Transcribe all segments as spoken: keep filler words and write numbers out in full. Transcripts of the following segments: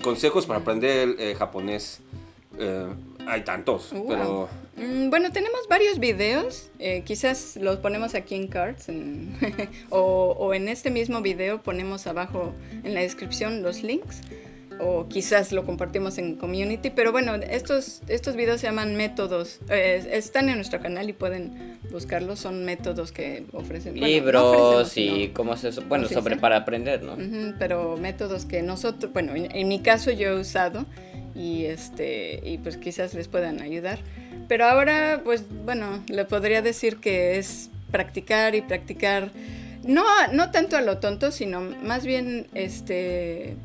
consejos para aprender eh, japonés. Eh, hay tantos, wow. pero... Mm, bueno, tenemos varios videos. Eh, quizás los ponemos aquí en cards. En o, o en este mismo video ponemos abajo en la descripción los links. O quizás lo compartimos en community. Pero bueno, estos, estos videos se llaman métodos. Eh, están en nuestro canal y pueden buscarlos. Son métodos que ofrecen... Libros bueno, no ofrecen, y no. cómo se... Bueno, sí, sobre sí. para aprender, ¿no? Uh-huh, pero métodos que nosotros... Bueno, en, en mi caso yo he usado. Y, este, y pues quizás les puedan ayudar. Pero ahora, pues bueno, le podría decir que es practicar y practicar. No, no tanto a lo tonto, sino más bien este...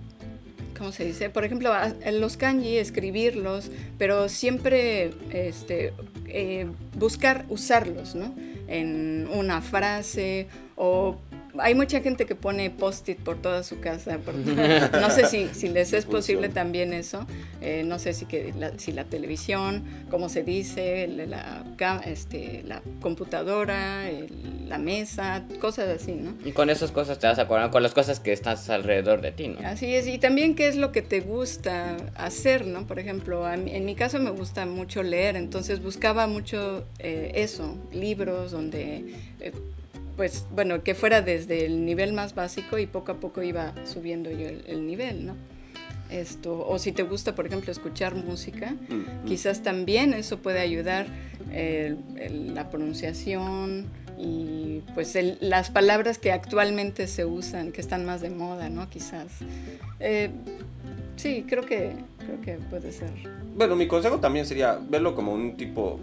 ¿Cómo se dice? Por ejemplo, los kanji, escribirlos, pero siempre este, eh, buscar usarlos, ¿no? En una frase o... Hay mucha gente que pone post-it por toda su casa. Por toda... No sé si, si les es posible también eso. Eh, no sé si, que la, si la televisión, cómo se dice, la, este, la computadora, el, la mesa, cosas así, ¿no? Y con esas cosas te vas a acordar, con las cosas que estás alrededor de ti, ¿no? Así es. Y también qué es lo que te gusta hacer, ¿no? Por ejemplo, a mí, en mi caso me gusta mucho leer, entonces buscaba mucho eh, eso, libros donde... Eh, pues bueno, que fuera desde el nivel más básico y poco a poco iba subiendo yo el, el nivel, ¿no? Esto, o si te gusta, por ejemplo, escuchar música, mm-hmm. quizás también eso puede ayudar eh, el, la pronunciación y pues el, las palabras que actualmente se usan, que están más de moda, ¿no? Quizás. Eh, sí, creo que, creo que puede ser. Bueno, mi consejo también sería verlo como un tipo...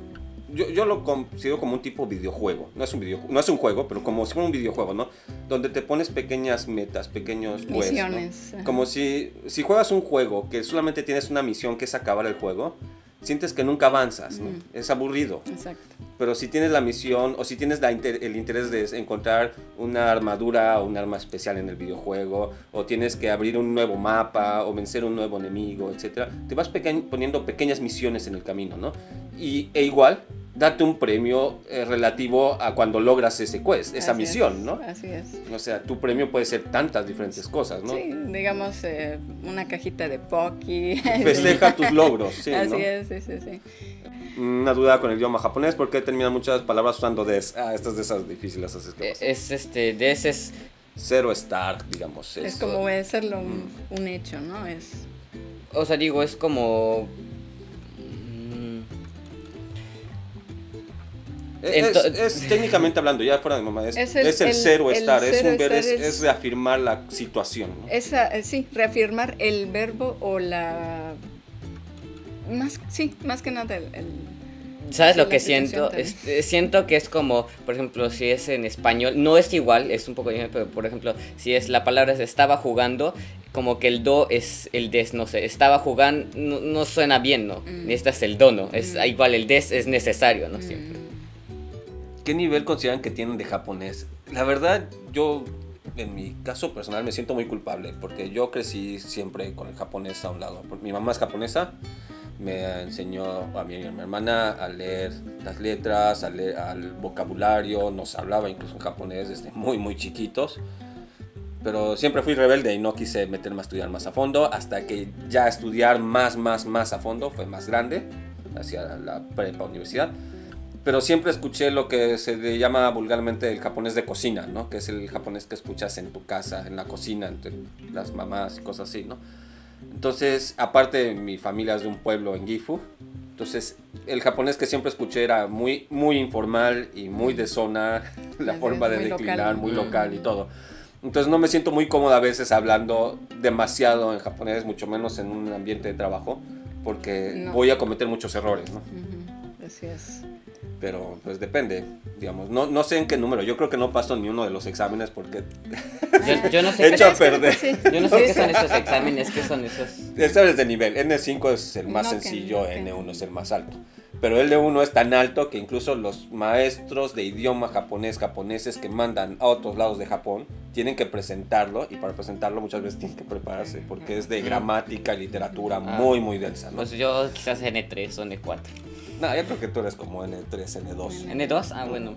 Yo, yo lo considero como un tipo videojuego. No es un videojuego, no es un juego, pero como si fuera un videojuego, ¿no? Donde te pones pequeñas metas, pequeños quests, misiones, ¿no? Como si, si juegas un juego que solamente tienes una misión, que es acabar el juego, sientes que nunca avanzas, ¿no? Mm. Es aburrido. Exacto. Pero si tienes la misión o si tienes la inter, el interés de encontrar una armadura o un arma especial en el videojuego, o tienes que abrir un nuevo mapa o vencer un nuevo enemigo, etcétera, te vas peque- poniendo pequeñas misiones en el camino, ¿no? Y, e igual, date un premio eh, relativo a cuando logras ese quest, esa así misión, es, ¿no? Así es. O sea, tu premio puede ser tantas diferentes cosas, ¿no? Sí, digamos, eh, una cajita de Pocky. Festeja tus logros, sí, así ¿no? es, sí, sí, sí. Una duda con el idioma japonés, porque terminan muchas palabras usando des. Ah, estas de esas difíciles, así que pasa. Es este, des es... Cero estar, digamos. Es eso. Como hacerlo un, mm. un hecho, ¿no? Es... O sea, digo, es como... Es, es, es técnicamente hablando, ya fuera de mamá, es, es el, es el, el cero estar, el cero es, un ver, estar es, es reafirmar la situación, ¿no? Esa, eh, sí, reafirmar el verbo o la... Más, sí, más que nada el... el ¿Sabes lo que siento? Es, siento que es como, por ejemplo, si es en español, no es igual, es un poco diferente, pero por ejemplo, si es la palabra es estaba jugando, como que el do es el des, no sé, estaba jugando, no, no suena bien, ¿no? Mm. Esta es el do, ¿no? Es, mm. Igual el des es necesario, ¿no? Mm. Siempre. ¿Qué nivel consideran que tienen de japonés? La verdad, yo, en mi caso personal, me siento muy culpable porque yo crecí siempre con el japonés a un lado. Mi mamá es japonesa, me enseñó a mí y a mi hermana a leer las letras, a leer al vocabulario, nos hablaba incluso en japonés desde muy, muy chiquitos. Pero siempre fui rebelde y no quise meterme a estudiar más a fondo hasta que ya estudiar más, más, más a fondo fue más grande, hacia la prepa, universidad. Pero siempre escuché lo que se le llama vulgarmente el japonés de cocina, ¿no? Que es el japonés que escuchas en tu casa, en la cocina, entre las mamás y cosas así, ¿no? Entonces, aparte, mi familia es de un pueblo en Gifu. Entonces, el japonés que siempre escuché era muy, muy informal y muy de zona, la forma de declinar, muy local y todo. Entonces, no me siento muy cómoda a veces hablando demasiado en japonés, mucho menos en un ambiente de trabajo, porque no. voy a cometer muchos errores, ¿no? Uh-huh. Así es. Pero pues depende, digamos, no, no sé en qué número, yo creo que no paso ni uno de los exámenes porque yo, yo no sé he hecho a perder. Sí. Yo no sé qué son esos exámenes, qué son esos. Este es de nivel, N cinco es el más no, sencillo, que, N uno que. Es el más alto. Pero L uno es tan alto que incluso los maestros de idioma japonés, japoneses que mandan a otros lados de Japón, tienen que presentarlo, y para presentarlo muchas veces tienen que prepararse, porque es de gramática, literatura muy, muy densa, ¿no? Pues yo quizás N tres o N cuatro. No, yo creo que tú eres como N tres, N dos. ¿N dos? Ah, bueno.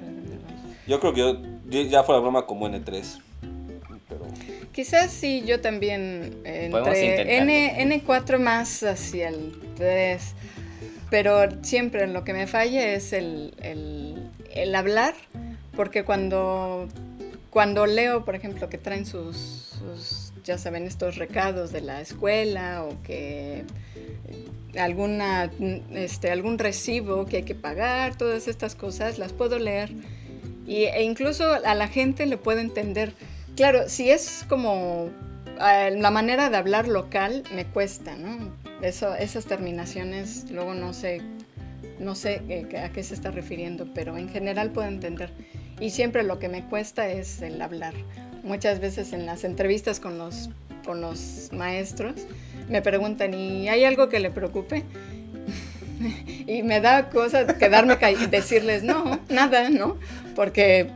Yo creo que yo, yo ya fue la broma como N tres. Pero... Quizás sí, yo también eh, entre N, N4 más hacia el tres, pero siempre en lo que me falla es el, el, el hablar, porque cuando, cuando leo, por ejemplo, que traen sus, sus, ya saben, estos recados de la escuela o que alguna, este, algún recibo que hay que pagar, todas estas cosas, las puedo leer y, e incluso a la gente le puedo entender. Claro, si es como eh, la manera de hablar local, me cuesta, ¿no? Eso, esas terminaciones, luego no sé, no sé eh, a qué se está refiriendo, pero en general puedo entender. Y siempre lo que me cuesta es el hablar. Muchas veces en las entrevistas con los, con los maestros me preguntan, ¿y hay algo que le preocupe? Y me da cosa quedarme callada y decirles, no, nada, ¿no? Porque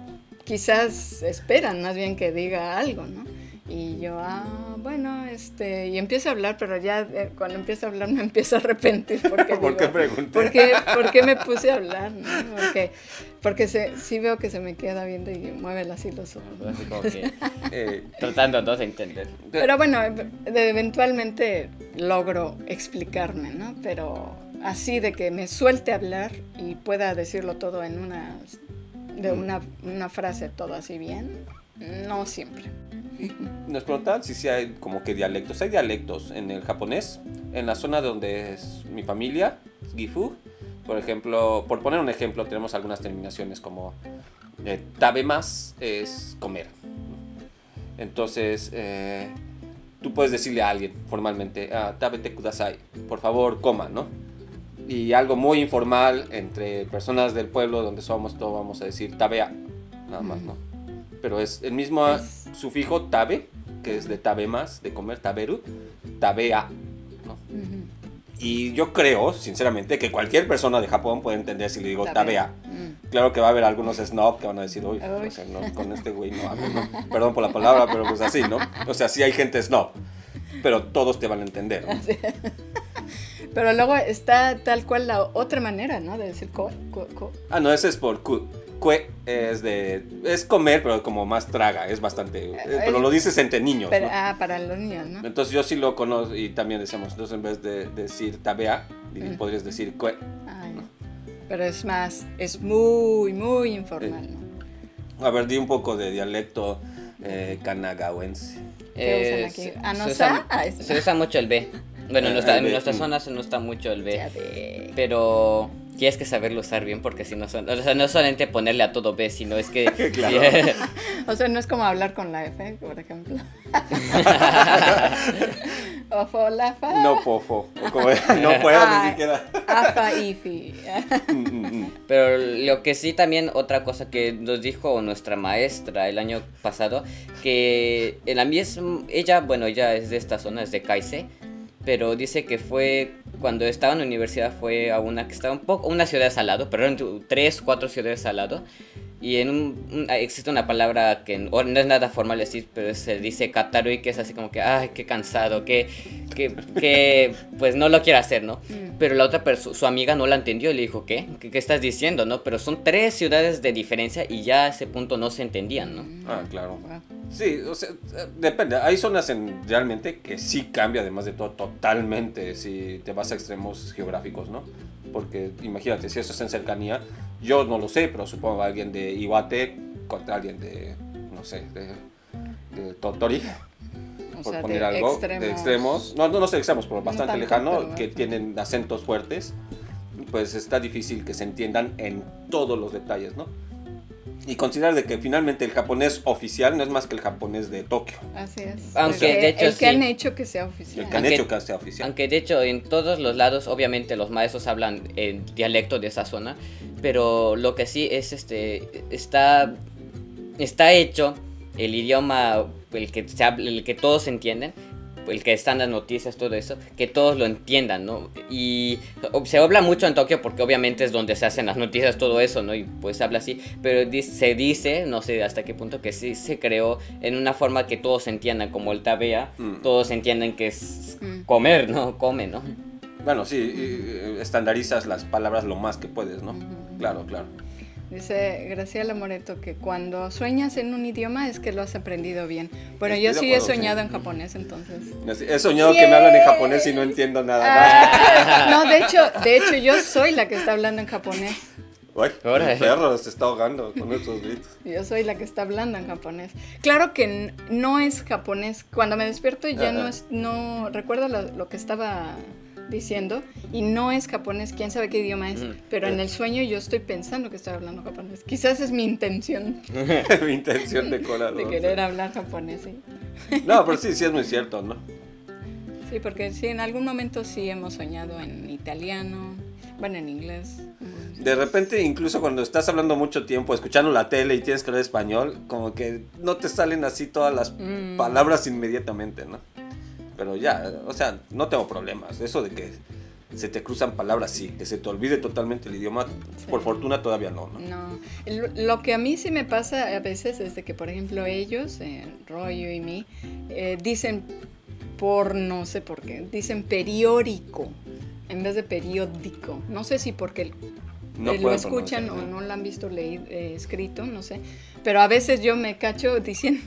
quizás esperan más bien que diga algo, ¿no? Y yo, ah, bueno, este... Y empiezo a hablar, pero ya eh, cuando empiezo a hablar me empiezo a arrepentir. Porque ¿Por digo, qué pregunté? ¿por qué, ¿Por qué me puse a hablar? ¿No? Porque, porque se, sí veo que se me queda viendo y mueve las hilos. Así como que, eh, tratando entonces de entender. Pero bueno, eventualmente logro explicarme, ¿no? Pero así de que me suelte hablar y pueda decirlo todo en una... de una, una frase todo así bien, no siempre. Nos preguntaban si, si hay como que dialectos. Hay dialectos en el japonés, en la zona donde es mi familia, Gifu. Por ejemplo, por poner un ejemplo, tenemos algunas terminaciones como eh, tabemas es comer. Entonces, eh, tú puedes decirle a alguien formalmente, ah, tabete kudasai, por favor, coma, ¿no? Y algo muy informal entre personas del pueblo donde somos, todos vamos a decir tabea, nada más, ¿no? Pero es el mismo es... sufijo tabe, que es de tabe más, de comer, taberu, tabea, ¿no? Uh-huh. Y yo creo, sinceramente, que cualquier persona de Japón puede entender si le digo tabea. Mm. Claro que va a haber algunos snob que van a decir, uy, uy. O sea, no, con este güey no hablo, ¿no? Perdón por la palabra, pero pues así, ¿no? O sea, sí hay gente snob, pero todos te van a entender, ¿no? Pero luego está tal cual la otra manera, ¿no? De decir ko, ko, ko. Ah, no, ese es por ku. Kue es de... es comer, pero como más traga, es bastante... Eh, pero lo dices entre niños, pero, ¿no? Ah, para los niños, ¿no? Entonces yo sí lo conozco y también decíamos, entonces en vez de, de decir tabea, mm. podrías decir kue. Ay, ¿no? Pero es más, es muy, muy informal, eh, ¿no? A ver, di un poco de dialecto eh, kanagawense. ¿Qué eh, usan aquí? ¿A no se, usa, ah, es... se usa mucho el B. Bueno, en nuestra, en nuestra zona se nos está mucho el B, pero tienes que saberlo usar bien porque si no son, o sea, no es solamente ponerle a todo B, sino es que... claro. Yeah. O sea, no es como hablar con la F, por ejemplo. Ofo, la fa. No, pofo. Como, no puedo ah, ni siquiera. Afa, ifi. Pero lo que sí también, otra cosa que nos dijo nuestra maestra el año pasado, que en la misma, ella, bueno, ella es de esta zona, es de Kaise, pero dice que fue cuando estaba en la universidad, fue a una que estaba un poco, una ciudad al lado, perdón, tres, cuatro ciudades al lado, y en un, un, existe una palabra que no, no es nada formal decir, pero se dice katarui, que es así como que, ay, qué cansado, que, que, que pues no lo quiere hacer, ¿no? Mm. Pero la otra persona, su amiga no la entendió y le dijo, ¿qué? ¿Qué, qué estás diciendo, no? Pero son tres ciudades de diferencia y ya a ese punto no se entendían, ¿no? Ah, claro. Sí, o sea, depende, hay zonas en, realmente que sí cambia, además de todo, totalmente, si te vas a extremos geográficos, ¿no? Porque imagínate, si eso es en cercanía, yo no lo sé, pero supongo alguien de Iwate contra alguien de, no sé, de, de Totori, o por sea, poner de algo, extremos. de extremos, no, no, no sé extremos, pero bastante no tanto, lejano, pero... que tienen acentos fuertes, pues está difícil que se entiendan en todos los detalles, ¿no? Y considerar de que finalmente el japonés oficial no es más que el japonés de Tokio. Así es. Aunque de hecho, el que sí. han hecho que sea oficial. El que aunque, han hecho que sea oficial. Aunque de hecho en todos los lados obviamente los maestros hablan el dialecto de esa zona, pero lo que sí es este está está hecho el idioma el que se habla, el que todos entienden. El que están las noticias, todo eso, que todos lo entiendan, ¿no? Y se habla mucho en Tokio porque obviamente es donde se hacen las noticias, todo eso, ¿no? Y pues se habla así, pero se dice, no sé hasta qué punto, que sí se creó en una forma que todos entiendan, como el tabea, mm. todos entienden que es comer, ¿no? Come, ¿no? Bueno, sí, estandarizas las palabras lo más que puedes, ¿no? Mm-hmm. Claro, claro. Dice Graciela Moreto que cuando sueñas en un idioma es que lo has aprendido bien. Bueno, yo sí he soñado en japonés, entonces. He soñado yeah. que me hablan en japonés y no entiendo nada más. Ah, no, de hecho, de hecho, yo soy la que está hablando en japonés. Uy, el perro se está ahogando con estos gritos. Yo soy la que está hablando en japonés. Claro que no es japonés. Cuando me despierto ya uh-huh. no, es, no recuerdo lo, lo que estaba diciendo, y no es japonés, quién sabe qué idioma es, mm. pero en el sueño yo estoy pensando que estoy hablando japonés. Quizás es mi intención. Mi intención de corazón. De querer sí. hablar japonés, sí. No, pero sí, sí es muy cierto, ¿no? Sí, porque sí, en algún momento sí hemos soñado en italiano, bueno, en inglés. De repente, incluso cuando estás hablando mucho tiempo, escuchando la tele y tienes que hablar español, como que no te salen así todas las mm. palabras inmediatamente, ¿no? Pero ya, o sea, no tengo problemas. Eso de que se te cruzan palabras, sí. Que se te olvide totalmente el idioma, sí. por fortuna todavía no, ¿no? No. Lo que a mí sí me pasa a veces es de que, por ejemplo, ellos, eh, Royu y mí, eh, dicen por, no sé por qué, dicen periódico en vez de periódico. No sé si porque el, no eh, lo escuchan no, o no lo han visto leído, eh, escrito, no sé. Pero a veces yo me cacho diciendo...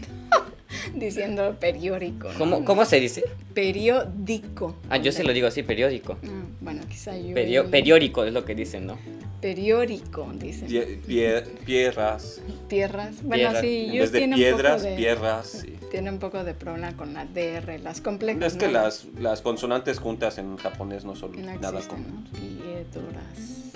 diciendo periódico, ¿no? ¿Cómo, ¿Cómo se dice? Periódico. Ah, yo se lo digo así, periódico. Ah, bueno, quizá yo... Perio, periódico es lo que dicen, ¿no? Periódico, dicen. Pie, pie, pierras. Pierras. Bueno, pierras. Sí, en vez de piedras, de, pierras. Sí. Tiene un poco de problema con la D R, las complejas. Es que ¿no? las, las consonantes juntas en japonés no son no nada existen, común. ¿no? Piedras.